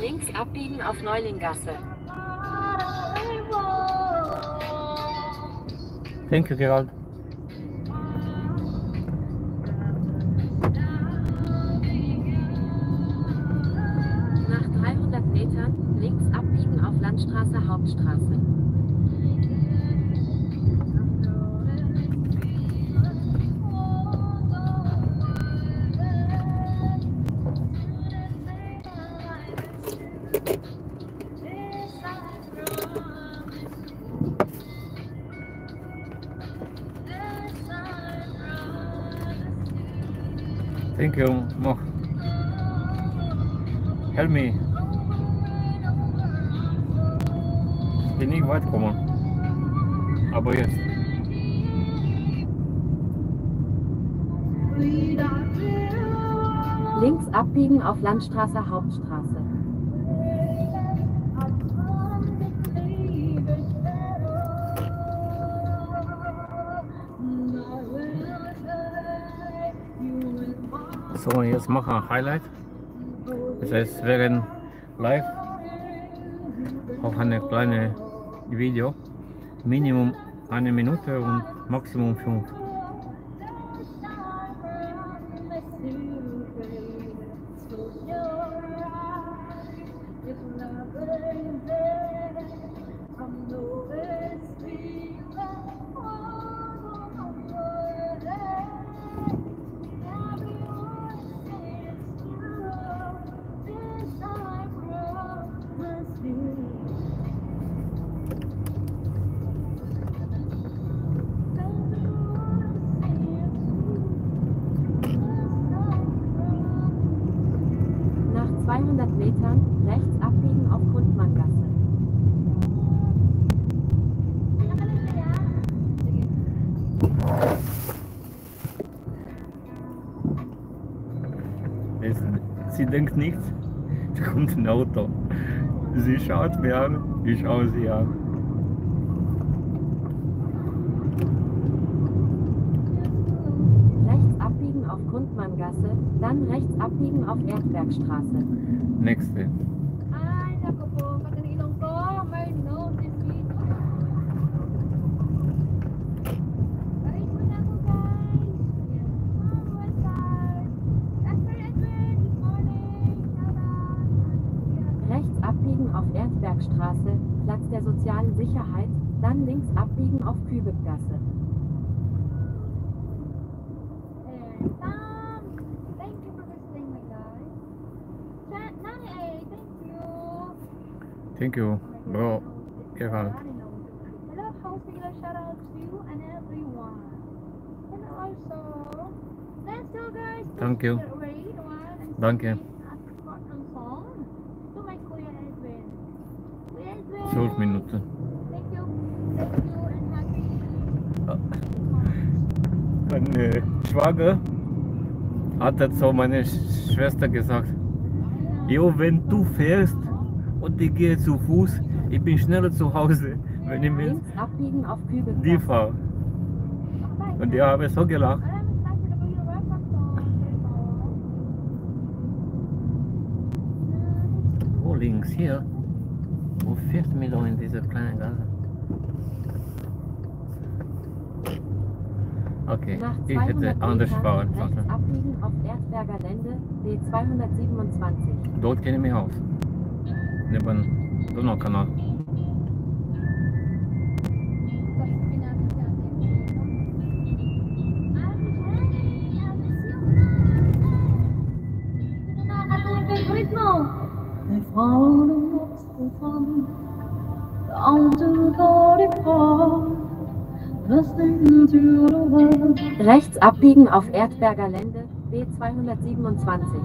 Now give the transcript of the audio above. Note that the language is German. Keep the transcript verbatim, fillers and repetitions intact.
Links abbiegen auf Neulingasse. Thank you, Gerald. Nach dreihundert Metern links abbiegen auf Landstraße, Hauptstraße. Thank you, Moch. Help me. Ich bin nicht weit gekommen. Aber jetzt. Links abbiegen auf Landstraße, Hauptstraße. So, jetzt machen wir ein Highlight. Das heißt, während live auch eine kleine Video, Minimum eine Minute und Maximum fünf. zweihundert Metern rechts abbiegen auf Grundmanngasse. Es, sie denkt nichts, es kommt ein Auto. Sie schaut mir an, ich schaue sie an. Auf Grundmanngasse, dann rechts abbiegen auf Erdbergstraße. Nächste. Rechts abbiegen auf Erdbergstraße, Platz der sozialen Sicherheit, dann links abbiegen auf Kübelgasse. Thank you, bro. Gerald. I love how Sigler shout out to you and everyone. And also, let's go, guys. Thank you. Danke. zwölf Minuten. Thank you. Thank you and happy. Meine Schwager hat dazu meine Schwester gesagt: Jo, wenn du fährst, und ich gehe zu Fuß, ich bin schneller zu Hause, wenn ich mit die fahre. Und ich habe so gelacht. Wo links hier? Wo fährst du mir doch in diese kleine Gasse? Okay, ich hätte anders fahren sollen. Rechts abbiegen auf Erdberger Lände, B zweihundertsiebenundzwanzig. Dort kenne ich mich aus. Neben Donaukanal. Rechts abbiegen auf Erdberger Lände, B zweihundertsiebenundzwanzig.